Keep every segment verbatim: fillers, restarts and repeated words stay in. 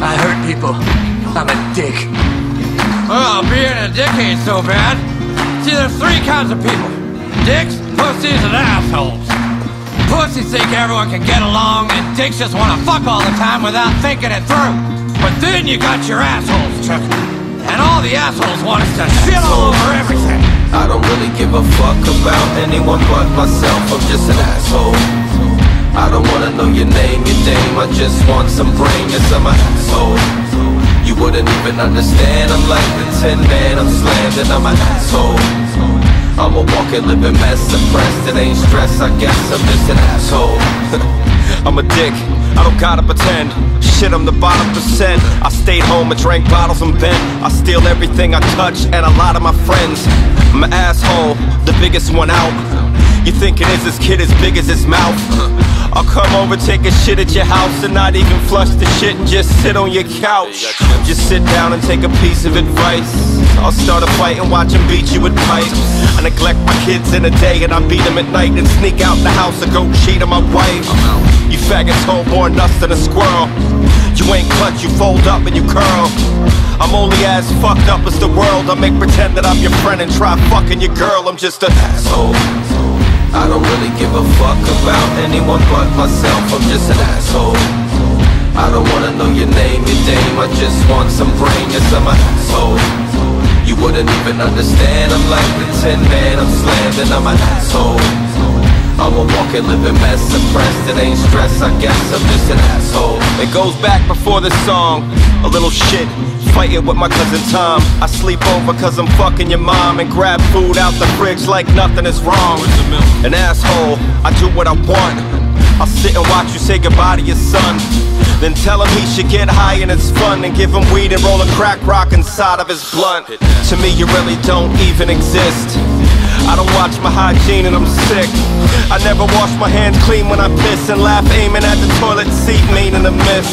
I hurt people. I'm a dick. Well, being a dick ain't so bad. See, there's three kinds of people. Dicks, pussies, and assholes. Pussies think everyone can get along, and dicks just want to fuck all the time without thinking it through. But then you got your assholes, Chuck. And all the assholes want us to shit all over everything. I don't really give a fuck about anyone but myself. I'm just an asshole. I don't wanna know your name, your dame. I just want some brain, yes, I'm an asshole. You wouldn't even understand. I'm like the Tin Man, I'm slammed and I'm an asshole. I'm a walking, living mess, suppressed. It ain't stress, I guess I'm just an asshole. I'm a dick, I don't gotta pretend. Shit, I'm the bottom percent. I stayed home, I drank bottles and bent. I steal everything I touch and a lot of my friends. I'm an asshole, the biggest one out. You think it is this kid as big as his mouth? I'll come over, take a shit at your house and not even flush the shit and just sit on your couch. Just sit down and take a piece of advice. I'll start a fight and watch him beat you with pipes. I neglect my kids in the day and I beat them at night and sneak out the house and go cheat on my wife. You faggots hold more nuts than a squirrel. You ain't clutch, you fold up and you curl. I'm only as fucked up as the world. I make pretend that I'm your friend and try fucking your girl. I'm just an asshole. I don't really give a fuck about anyone but myself. I'm just an asshole. I don't wanna know your name, your dame. I just want some brain, yes, I'm an asshole. You wouldn't even understand. I'm like the Tin Man, I'm slammed and I'm an asshole. I'm a walking, living mess, suppressed. It ain't stress, I guess I'm just an asshole. It goes back before this song. A little shit, fighting with my cousin Tom. I sleep over cause I'm fucking your mom and grab food out the fridge like nothing is wrong. An asshole, I do what I want. I'll sit and watch you say goodbye to your son. Then tell him he should get high and it's fun, and give him weed and roll a crack rock inside of his blunt. To me you really don't even exist. I don't watch my hygiene and I'm sick. I never wash my hands clean when I piss and laugh aiming at the toilet seat, meaning to miss.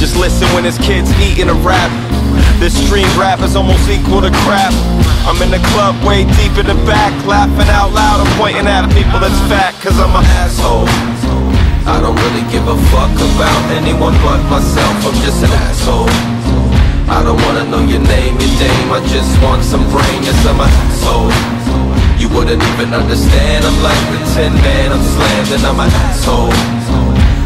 Just listen when his kid's eating a rap. This stream rap is almost equal to crap. I'm in the club way deep in the back, laughing out loud and pointing at people that's fat. Cause I'm an asshole. I don't really give a fuck about anyone but myself. I'm just an asshole. I don't wanna know your name, your dame. I just want some brain, yes, I'm an asshole. You wouldn't even understand. I'm like the Tin Man, I'm slammed and I'm an asshole.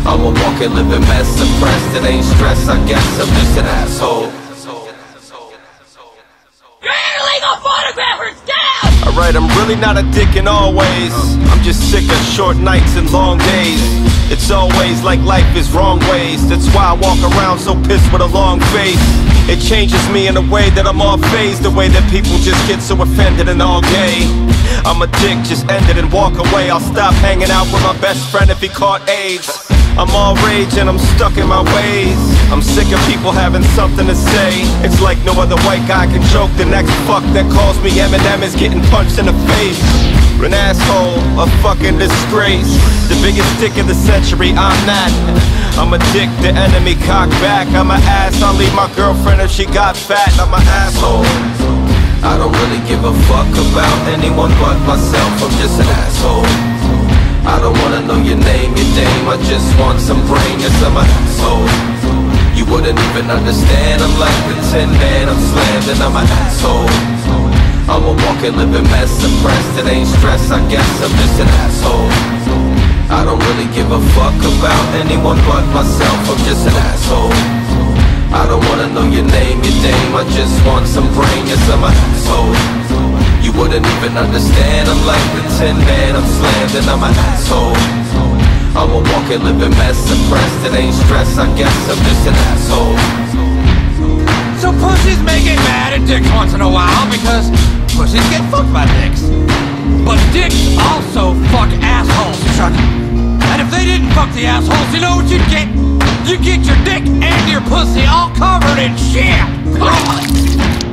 I'm a walking, living mess, suppressed. It ain't stress, I guess I'm just an asshole. You're an illegal photographer, get out! Alright, I'm really not a dick in all ways. I'm just sick of short nights and long days. It's always like life is wrong ways. That's why I walk around so pissed with a long face. It changes me in a way that I'm all phased, the way that people just get so offended and all gay. I'm a dick, just end it and walk away. I'll stop hanging out with my best friend if he caught AIDS. I'm all rage and I'm stuck in my ways. I'm sick of people having something to say. It's like no other white guy can joke. The next fuck that calls me Eminem is getting punched in the face. An asshole, a fucking disgrace. The biggest dick of the century, I'm that. I'm a dick, the enemy cock back. I'm an ass, I'll leave my girlfriend if she got fat. I'm an asshole. I don't really give a fuck about anyone but myself. I'm just an asshole. I don't wanna know your name, your dame. I just want some brain, yes, I'm an asshole. You wouldn't even understand. I'm like the Tin Man, I'm slammed and I'm an asshole. I'm a walking, living mess, suppressed. It ain't stress, I guess I'm just an asshole. I don't really give a fuck about anyone but myself. I'm just an asshole. I don't wanna know your name, your dame. I just want some brain, yes, I'm an asshole. You wouldn't even understand. I'm like the Tin Man, I'm slammed and I'm an asshole. I'm a walking, living mess, suppressed. It ain't stress, I guess I'm just an asshole. So pussies may get mad at dicks once in a while because pussies get fucked by dicks. But dicks also fuck assholes, Chuck. And if they didn't fuck the assholes, you know what you'd get? You'd get your dick and your pussy all covered in shit.